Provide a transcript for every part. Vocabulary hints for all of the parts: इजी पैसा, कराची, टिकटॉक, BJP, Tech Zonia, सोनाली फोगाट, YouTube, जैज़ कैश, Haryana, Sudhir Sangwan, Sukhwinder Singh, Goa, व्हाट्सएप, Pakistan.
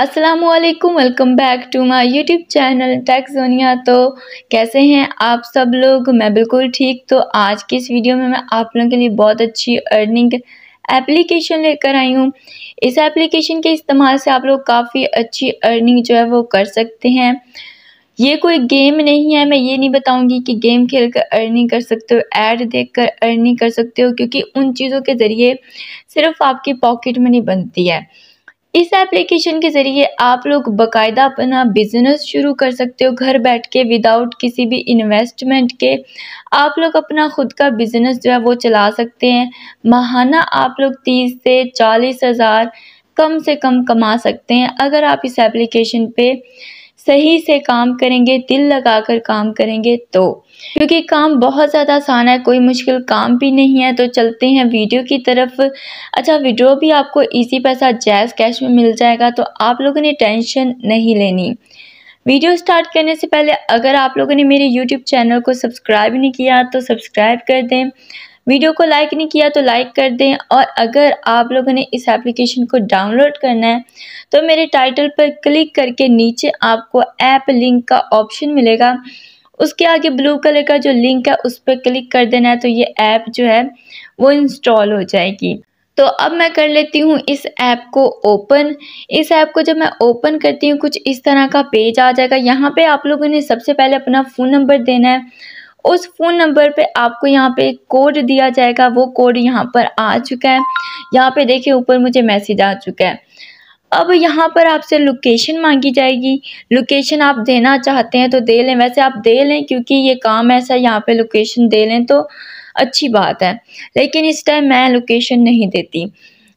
अस्सलामुअलैकुम, welcome back to my YouTube channel take Zonia. तो कैसे हैं आप सब लोग? मैं बिल्कुल ठीक। तो आज की इस वीडियो में मैं आप लोगों के लिए बहुत अच्छी अर्निंग एप्लीकेशन लेकर आई हूँ। इस एप्लीकेशन के इस्तेमाल से आप लोग काफ़ी अच्छी अर्निंग जो है वो कर सकते हैं। ये कोई गेम नहीं है, मैं ये नहीं बताऊँगी कि गेम खेल कर अर्निंग कर सकते हो, ऐड देख कर अर्निंग कर सकते हो, क्योंकि उन चीज़ों के ज़रिए सिर्फ आपकी पॉकेट मनी बनती है। इस एप्लीकेशन के ज़रिए आप लोग बाकायदा अपना बिजनेस शुरू कर सकते हो। घर बैठ के विदाउट किसी भी इन्वेस्टमेंट के आप लोग अपना ख़ुद का बिज़नेस जो है वो चला सकते हैं। माहाना आप लोग 30 से 40 हज़ार कम से कम कमा सकते हैं अगर आप इस एप्लीकेशन पे सही से काम करेंगे, दिल लगाकर काम करेंगे तो, क्योंकि काम बहुत ज़्यादा आसान है, कोई मुश्किल काम भी नहीं है। तो चलते हैं वीडियो की तरफ। अच्छा, वीडियो भी आपको इजी पैसा जैज़ कैश में मिल जाएगा, तो आप लोगों ने टेंशन नहीं लेनी। वीडियो स्टार्ट करने से पहले अगर आप लोगों ने मेरे यूट्यूब चैनल को सब्सक्राइब नहीं किया तो सब्सक्राइब कर दें, वीडियो को लाइक नहीं किया तो लाइक कर दें, और अगर आप लोगों ने इस एप्लीकेशन को डाउनलोड करना है तो मेरे टाइटल पर क्लिक करके नीचे आपको ऐप लिंक का ऑप्शन मिलेगा, उसके आगे ब्लू कलर का जो लिंक है उस पर क्लिक कर देना है, तो ये ऐप जो है वो इंस्टॉल हो जाएगी। तो अब मैं कर लेती हूँ इस ऐप को ओपन। इस ऐप को जब मैं ओपन करती हूँ कुछ इस तरह का पेज आ जाएगा। यहाँ पे आप लोगों ने सबसे पहले अपना फ़ोन नंबर देना है, उस फ़ोन नंबर पे आपको यहाँ पे कोड दिया जाएगा, वो कोड यहाँ पर आ चुका है। यहाँ पे देखिए ऊपर मुझे मैसेज आ चुका है। अब यहाँ पर आपसे लोकेशन मांगी जाएगी, लोकेशन आप देना चाहते हैं तो दे लें, वैसे आप दे लें क्योंकि ये काम ऐसा है, यहाँ पे लोकेशन दे लें तो अच्छी बात है, लेकिन इस टाइम मैं लोकेशन नहीं देती।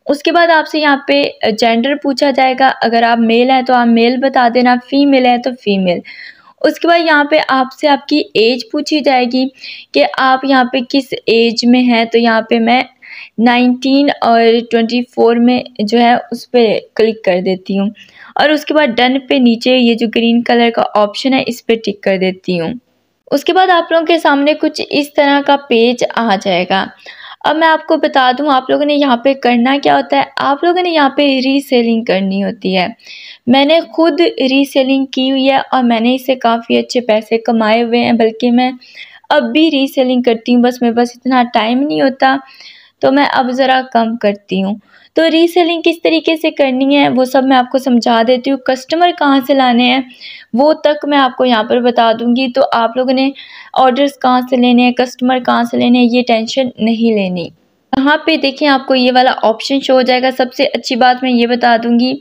उसके बाद आपसे यहाँ पे जेंडर पूछा जाएगा, अगर आप मेल हैं तो आप मेल बता देना, फीमेल हैं तो फीमेल। उसके बाद यहाँ पे आपसे आपकी एज पूछी जाएगी कि आप यहाँ पे किस एज में हैं, तो यहाँ पे मैं 19 और 24 में जो है उस पर क्लिक कर देती हूँ, और उसके बाद डन पे नीचे ये जो ग्रीन कलर का ऑप्शन है इस पर टिक कर देती हूँ। उसके बाद आप लोगों के सामने कुछ इस तरह का पेज आ जाएगा। अब मैं आपको बता दूं आप लोगों ने यहाँ पे करना क्या होता है। आप लोगों ने यहाँ पे रीसेलिंग करनी होती है। मैंने खुद रीसेलिंग की हुई है और मैंने इससे काफ़ी अच्छे पैसे कमाए हुए हैं, बल्कि मैं अब भी रीसेलिंग करती हूँ, बस मेरे पास इतना टाइम नहीं होता तो मैं अब ज़रा कम करती हूँ। तो रीसेलिंग किस तरीके से करनी है वो सब मैं आपको समझा देती हूँ। कस्टमर कहाँ से लाने हैं वो तक मैं आपको यहाँ पर बता दूँगी। तो आप लोगों ने ऑर्डर्स कहाँ से लेने हैं, कस्टमर कहाँ से लेने हैं, ये टेंशन नहीं लेनी। यहाँ पे देखें आपको ये वाला ऑप्शन शो हो जाएगा। सबसे अच्छी बात मैं ये बता दूँगी,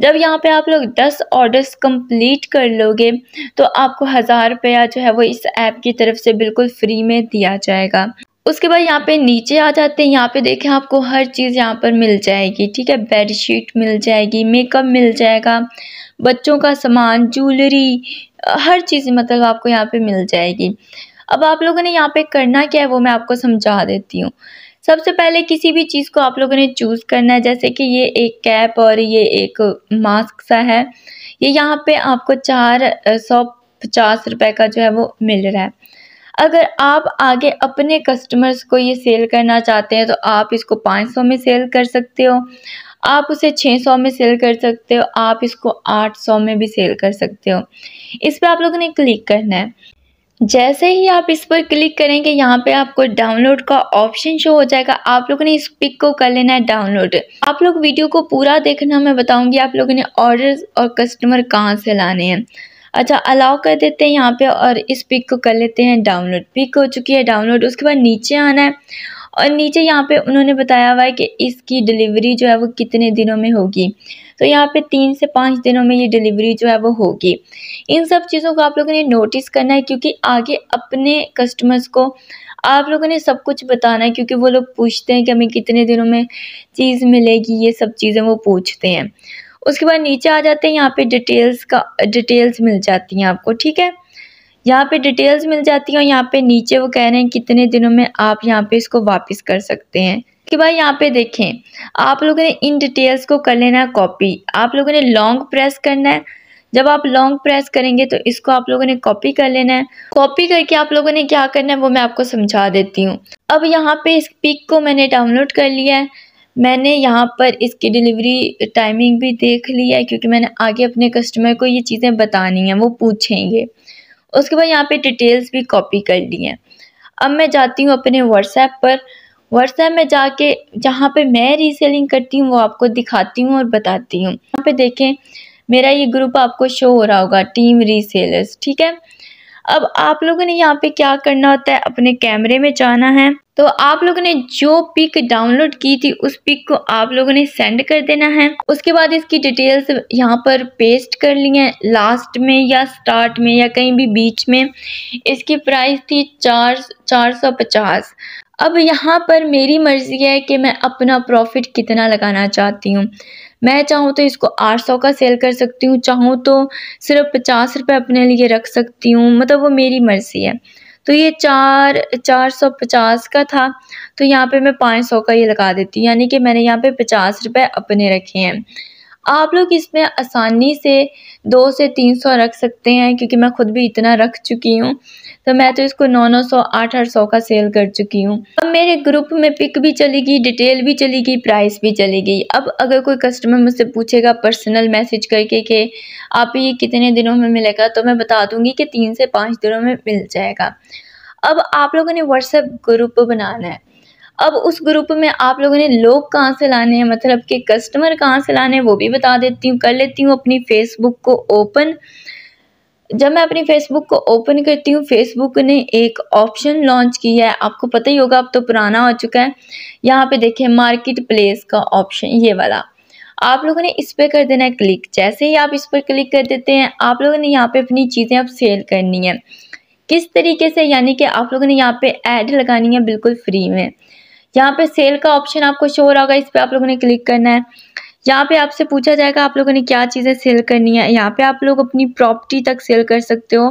जब यहाँ पे आप लोग 10 ऑर्डर्स कंप्लीट कर लोगे तो आपको 1000 रुपया जो है वो इस ऐप की तरफ से बिल्कुल फ्री में दिया जाएगा। उसके बाद यहाँ पे नीचे आ जाते हैं, यहाँ पे देखें आपको हर चीज़ यहाँ पर मिल जाएगी, ठीक है। बेडशीट मिल जाएगी, मेकअप मिल जाएगा, बच्चों का सामान, ज्वेलरी, हर चीज़ मतलब आपको यहाँ पे मिल जाएगी। अब आप लोगों ने यहाँ पे करना क्या है वो मैं आपको समझा देती हूँ। सबसे पहले किसी भी चीज़ को आप लोगों ने चूज़ करना है, जैसे कि ये एक कैप और ये एक मास्क सा है, ये यहाँ पर आपको 450 रुपये का जो है वो मिल रहा है। अगर आप आगे अपने कस्टमर्स को ये सेल करना चाहते हैं तो आप इसको 500 में सेल कर सकते हो, आप उसे 600 में सेल कर सकते हो, आप इसको 800 में भी सेल कर सकते हो। इस पर आप लोगों ने क्लिक करना है। जैसे ही आप इस पर क्लिक करेंगे यहाँ पे आपको डाउनलोड का ऑप्शन शो हो जाएगा। आप लोगों ने इस पिक को कर लेना है डाउनलोड। आप लोग वीडियो को पूरा देखना, मैं बताऊँगी आप लोगों ने ऑर्डर्स और कस्टमर कहाँ से लाने हैं। अच्छा, अलाउ कर देते हैं यहाँ पे और इस पिक को कर लेते हैं डाउनलोड। पिक हो चुकी है डाउनलोड। उसके बाद नीचे आना है और नीचे यहाँ पे उन्होंने बताया हुआ है कि इसकी डिलीवरी जो है वो कितने दिनों में होगी, तो यहाँ पे 3 से 5 दिनों में ये डिलीवरी जो है वो होगी। इन सब चीज़ों को आप लोगों ने नोटिस करना है, क्योंकि आगे अपने कस्टमर्स को आप लोगों ने सब कुछ बताना है, क्योंकि वो लोग पूछते हैं कि हमें कितने दिनों में चीज़ मिलेगी, ये सब चीज़ें वो पूछते हैं। उसके बाद नीचे आ जाते हैं, यहाँ पे डिटेल्स मिल जाती हैं आपको, ठीक है। यहाँ पे डिटेल्स मिल जाती हैं और यहाँ पे नीचे वो कह रहे हैं कितने दिनों में आप यहाँ पे इसको वापस कर सकते हैं। उसके बाद यहाँ पे देखें आप लोगों ने इन डिटेल्स को कर लेना है कॉपी। आप लोगों ने लॉन्ग प्रेस करना है, जब आप लॉन्ग प्रेस करेंगे तो इसको आप लोगों ने कॉपी कर लेना है। कॉपी करके आप लोगों ने क्या करना है वो मैं आपको समझा देती हूँ। अब यहाँ पे इस पिक को मैंने डाउनलोड कर लिया है, मैंने यहाँ पर इसकी डिलीवरी टाइमिंग भी देख ली है क्योंकि मैंने आगे अपने कस्टमर को ये चीज़ें बतानी हैं, वो पूछेंगे। उसके बाद यहाँ पे डिटेल्स भी कॉपी कर ली हैं। अब मैं जाती हूँ अपने व्हाट्सएप पर। व्हाट्सएप में जाके जहाँ पे मैं रीसेलिंग करती हूँ वो आपको दिखाती हूँ और बताती हूँ। यहाँ पे देखें मेरा ये ग्रुप आपको शो हो रहा होगा, टीम रीसेलर्स, ठीक है। अब आप लोगों ने यहाँ पे क्या करना होता है, अपने कैमरे में जाना है, तो आप लोगों ने जो पिक डाउनलोड की थी उस पिक को आप लोगों ने सेंड कर देना है। उसके बाद इसकी डिटेल्स यहाँ पर पेस्ट कर ली हैं, लास्ट में या स्टार्ट में या कहीं भी बीच में। इसकी प्राइस थी 450। अब यहाँ पर मेरी मर्जी है कि मैं अपना प्रॉफिट कितना लगाना चाहती हूँ। मैं चाहूँ तो इसको 800 का सेल कर सकती हूँ, चाहूँ तो सिर्फ 50 रुपये अपने लिए रख सकती हूँ, मतलब वो मेरी मर्जी है। तो ये 450 का था, तो यहाँ पे मैं 500 का ये लगा देती हूँ, यानी कि मैंने यहाँ पे 50 रुपये अपने रखे हैं। आप लोग इसमें आसानी से 200 से 300 रख सकते हैं क्योंकि मैं खुद भी इतना रख चुकी हूँ। तो मैं तो इसको 900, 800 का सेल कर चुकी हूँ। अब मेरे ग्रुप में पिक भी चली गई, डिटेल भी चली गई, प्राइस भी चली गई। अब अगर कोई कस्टमर मुझसे पूछेगा पर्सनल मैसेज करके कि आप ये कितने दिनों में मिलेगा, तो मैं बता दूँगी कि 3 से 5 दिनों में मिल जाएगा। अब आप लोगों ने व्हाट्सएप ग्रुप बनाना है। अब उस ग्रुप में आप लोगों ने लोग कहाँ से लाने हैं, मतलब कि कस्टमर कहाँ से लाने हैं, वो भी बता देती हूँ। कर लेती हूँ अपनी फेसबुक को ओपन। जब मैं अपनी फेसबुक को ओपन करती हूँ, फेसबुक ने एक ऑप्शन लॉन्च किया है, आपको पता ही होगा, अब तो पुराना हो चुका है। यहाँ पे देखें मार्केट प्लेस का ऑप्शन, ये वाला आप लोगों ने इस पर कर देना है क्लिक। जैसे ही आप इस पर क्लिक कर देते हैं, आप लोगों ने यहाँ पर अपनी चीज़ें अब सेल करनी है। किस तरीके से, यानी कि आप लोगों ने यहाँ पर ऐड लगानी है बिल्कुल फ्री में। यहाँ पे सेल का ऑप्शन आपको शो हो रहा होगा, इस पर आप लोगों ने क्लिक करना है। यहाँ पे आपसे पूछा जाएगा आप लोगों ने क्या चीज़ें सेल करनी है। यहाँ पे आप लोग अपनी प्रॉपर्टी तक सेल कर सकते हो,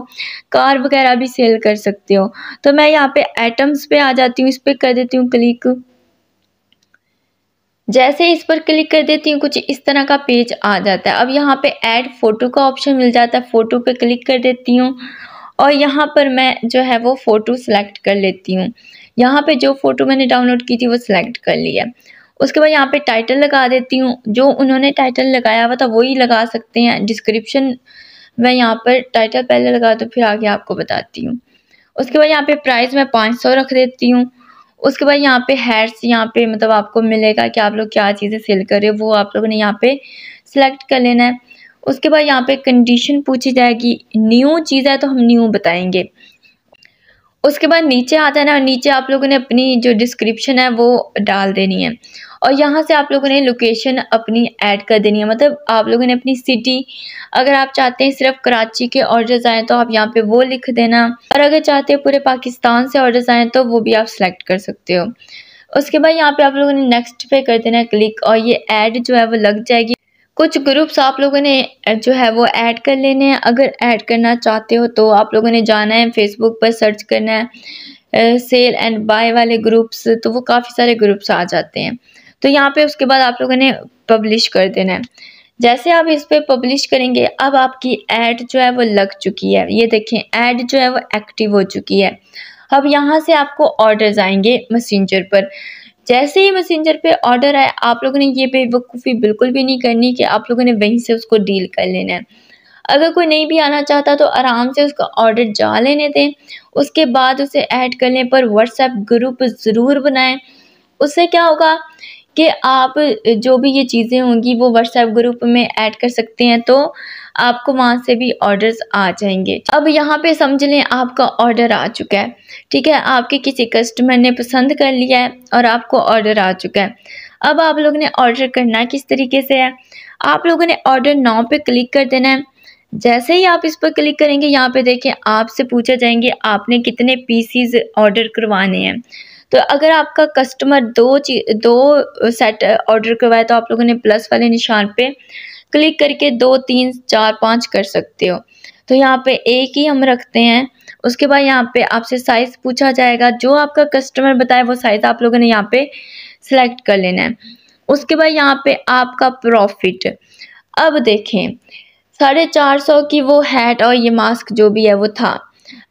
कार वगैरह भी सेल कर सकते हो। तो मैं यहाँ पे आइटम्स पे आ जाती हूँ, इस पर कर देती हूँ क्लिक। जैसे इस पर क्लिक कर देती हूँ कुछ इस तरह का पेज आ जाता है। अब यहाँ पे ऐड फोटो का ऑप्शन मिल जाता है, फ़ोटो पर क्लिक कर देती हूँ और यहाँ पर मैं जो है वो फ़ोटो सेलेक्ट कर लेती हूँ। यहाँ पे जो फ़ोटो मैंने डाउनलोड की थी वो सिलेक्ट कर लिया। उसके बाद यहाँ पे टाइटल लगा देती हूँ, जो उन्होंने टाइटल लगाया हुआ था वही लगा सकते हैं। डिस्क्रिप्शन मैं यहाँ पर टाइटल पहले लगा दूँ, फिर आगे आपको बताती हूँ। उसके बाद यहाँ पे प्राइस मैं 500 रख देती हूँ। उसके बाद यहाँ पे हैड्स, यहाँ पे मतलब आपको मिलेगा कि आप लोग क्या चीज़ें सेल कर रहे हो, वो आप लोगों ने यहाँ पर सिलेक्ट कर लेना है। उसके बाद यहाँ पर कंडीशन पूछी जाएगी, न्यू चीज़ है तो हम न्यू बताएँगे। उसके बाद नीचे आ जाना और नीचे आप लोगों ने अपनी जो डिस्क्रिप्शन है वो डाल देनी है और यहाँ से आप लोगों ने लोकेशन अपनी ऐड कर देनी है, मतलब आप लोगों ने अपनी सिटी, अगर आप चाहते हैं सिर्फ कराची के ऑर्डर्स आएँ तो आप यहाँ पे वो लिख देना, और अगर चाहते हैं पूरे पाकिस्तान से ऑर्डर्स आएँ तो वो भी आप सेलेक्ट कर सकते हो। उसके बाद यहाँ पर आप लोगों ने नेक्स्ट पे कर देना क्लिक और ये ऐड जो है वो लग जाएगी। कुछ ग्रुप्स आप लोगों ने जो है वो ऐड कर लेने हैं। अगर ऐड करना चाहते हो तो आप लोगों ने जाना है फेसबुक पर, सर्च करना है सेल एंड बाय वाले ग्रुप्स, तो वो काफ़ी सारे ग्रुप्स आ जाते हैं। तो यहाँ पे उसके बाद आप लोगों ने पब्लिश कर देना है। जैसे आप इस पर पब्लिश करेंगे, अब आपकी ऐड जो है वो लग चुकी है। ये देखें ऐड जो है वो एक्टिव हो चुकी है। अब यहाँ से आपको ऑर्डर्स आएंगे मैसेंजर पर। जैसे ही मैसेंजर पे ऑर्डर आए, आप लोगों ने ये बेवकूफ़ी बिल्कुल भी नहीं करनी कि आप लोगों ने वहीं से उसको डील कर लेना है। अगर कोई नहीं भी आना चाहता तो आराम से उसका ऑर्डर जा लेने दें, उसके बाद उसे ऐड करने पर व्हाट्सएप ग्रुप ज़रूर बनाएं। उससे क्या होगा कि आप जो भी ये चीज़ें होंगी वो व्हाट्सएप ग्रुप में ऐड कर सकते हैं, तो आपको वहाँ से भी ऑर्डर्स आ जाएंगे। अब यहाँ पे समझ लें आपका ऑर्डर आ चुका है, ठीक है, आपके किसी कस्टमर ने पसंद कर लिया है और आपको ऑर्डर आ चुका है। अब आप लोगों ने ऑर्डर करना किस तरीके से है, आप लोगों ने ऑर्डर नाउ पे क्लिक कर देना है। जैसे ही आप इस पर क्लिक करेंगे, यहाँ पे देखिए आपसे पूछा जाएंगे आपने कितने पीसीज ऑर्डर करवाने हैं। तो अगर आपका कस्टमर दो सेट ऑर्डर करवाए तो आप लोगों ने प्लस वाले निशान पे क्लिक करके 2, 3, 4, 5 कर सकते हो। तो यहाँ पे एक ही हम रखते हैं। उसके बाद यहाँ पे आपसे साइज़ पूछा जाएगा, जो आपका कस्टमर बताए वो साइज़ आप लोगों ने यहाँ पे सिलेक्ट कर लेना है। उसके बाद यहाँ पे आपका प्रॉफिट, अब देखें 450 की वो हैट और ये मास्क जो भी है वो था।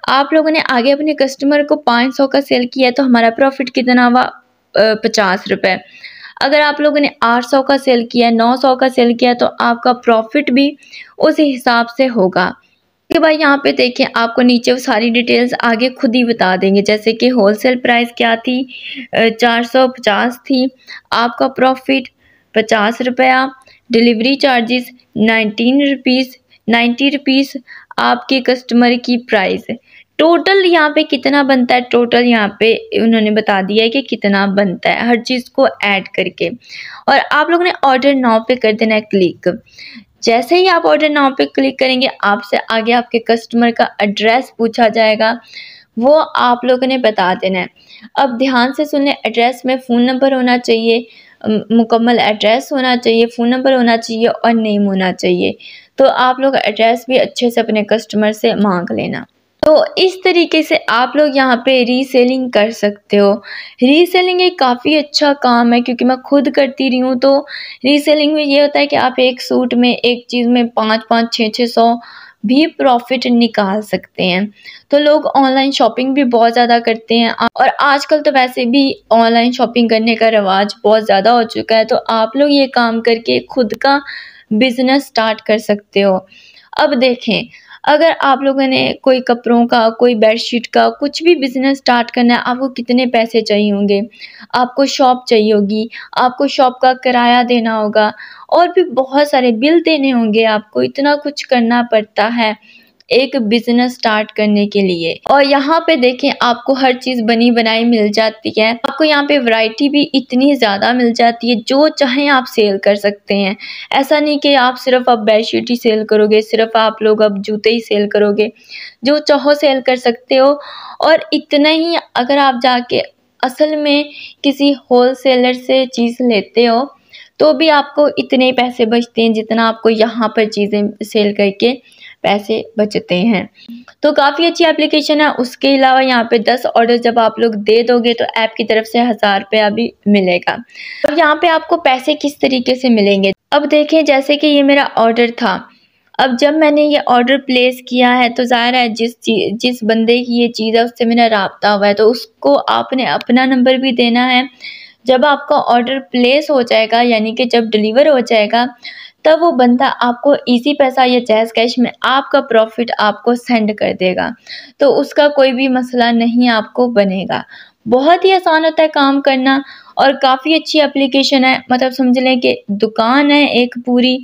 आप लोगों ने आगे अपने कस्टमर को 500 का सेल किया है, तो हमारा प्रॉफिट कितना हुआ, 50 रुपये। अगर आप लोगों ने 800 का सेल किया है, 900 का सेल किया है, तो आपका प्रॉफिट भी उसी हिसाब से होगा। उसके बाद यहाँ पे देखें, आपको नीचे वो सारी डिटेल्स आगे खुद ही बता देंगे, जैसे कि होलसेल प्राइस क्या थी, 450 थी, आपका प्रॉफिट 50 रुपया, डिलीवरी चार्जेस 19 रुपीस, 90 रुपीस आपके कस्टमर की प्राइस। टोटल यहाँ पे कितना बनता है, टोटल यहाँ पे उन्होंने बता दिया है कि कितना बनता है हर चीज़ को ऐड करके। और आप लोगों ने ऑर्डर नाउ पे कर देना है क्लिक। जैसे ही आप ऑर्डर नाउ पे क्लिक करेंगे, आपसे आगे आपके कस्टमर का एड्रेस पूछा जाएगा, वो आप लोगों ने बता देना है। अब ध्यान से सुन लें, एड्रेस में फ़ोन नंबर होना चाहिए, मुकम्मल एड्रेस होना चाहिए, फ़ोन नंबर होना चाहिए और नेम होना चाहिए। तो आप लोग एड्रेस भी अच्छे से अपने कस्टमर से मांग लेना। तो इस तरीके से आप लोग यहाँ पे रीसेलिंग कर सकते हो। रीसेलिंग एक काफ़ी अच्छा काम है, क्योंकि मैं खुद करती रही हूँ। तो रीसेलिंग में ये होता है कि आप एक सूट में, एक चीज़ में 500-600 भी प्रॉफिट निकाल सकते हैं। तो लोग ऑनलाइन शॉपिंग भी बहुत ज़्यादा करते हैं, और आजकल तो वैसे भी ऑनलाइन शॉपिंग करने का रिवाज बहुत ज़्यादा हो चुका है। तो आप लोग ये काम करके खुद का बिज़नेस स्टार्ट कर सकते हो। अब देखें, अगर आप लोगों ने कोई कपड़ों का, कोई बेडशीट का, कुछ भी बिज़नेस स्टार्ट करना है, आपको कितने पैसे चाहिए होंगे, आपको शॉप चाहिए होगी, आपको शॉप का किराया देना होगा, और भी बहुत सारे बिल देने होंगे। आपको इतना कुछ करना पड़ता है एक बिज़नेस स्टार्ट करने के लिए। और यहाँ पे देखें, आपको हर चीज़ बनी बनाई मिल जाती है। आपको यहाँ पे वैरायटी भी इतनी ज़्यादा मिल जाती है, जो चाहें आप सेल कर सकते हैं। ऐसा नहीं कि आप सिर्फ अब बेडशीट ही सेल करोगे, सिर्फ आप लोग अब जूते ही सेल करोगे, जो चाहो सेल कर सकते हो। और इतना ही, अगर आप जाके असल में किसी होल सेलर से चीज़ लेते हो, तो भी आपको इतने पैसे बचते हैं जितना आपको यहाँ पर चीज़ें सेल करके पैसे बचते हैं। तो काफ़ी अच्छी एप्लीकेशन है। उसके अलावा यहाँ पे 10 ऑर्डर जब आप लोग दे दोगे, तो ऐप की तरफ से 1000 रुपया भी मिलेगा। तो यहाँ पे आपको पैसे किस तरीके से मिलेंगे, अब देखें। जैसे कि ये मेरा ऑर्डर था, अब जब मैंने ये ऑर्डर प्लेस किया है, तो ज़ाहिर है जिस बंदे की ये चीज़ है, उससे मेरा रब्ता हुआ है, तो उसको आपने अपना नंबर भी देना है। जब आपका ऑर्डर प्लेस हो जाएगा, यानी कि जब डिलीवर हो जाएगा, तब वो बंदा आपको इजी पैसा या जैज़ कैश में आपका प्रॉफिट आपको सेंड कर देगा। तो उसका कोई भी मसला नहीं आपको बनेगा। बहुत ही आसान होता है काम करना, और काफ़ी अच्छी एप्लीकेशन है। मतलब समझ लें कि दुकान है एक पूरी,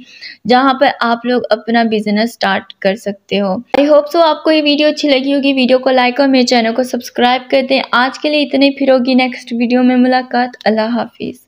जहाँ पर आप लोग अपना बिजनेस स्टार्ट कर सकते हो। आई होप सो आपको ये वीडियो अच्छी लगी होगी। वीडियो को लाइक और मेरे चैनल को सब्सक्राइब कर दें। आज के लिए इतने, फिर होगी नेक्स्ट वीडियो में मुलाकात। अल्लाह हाफिज़।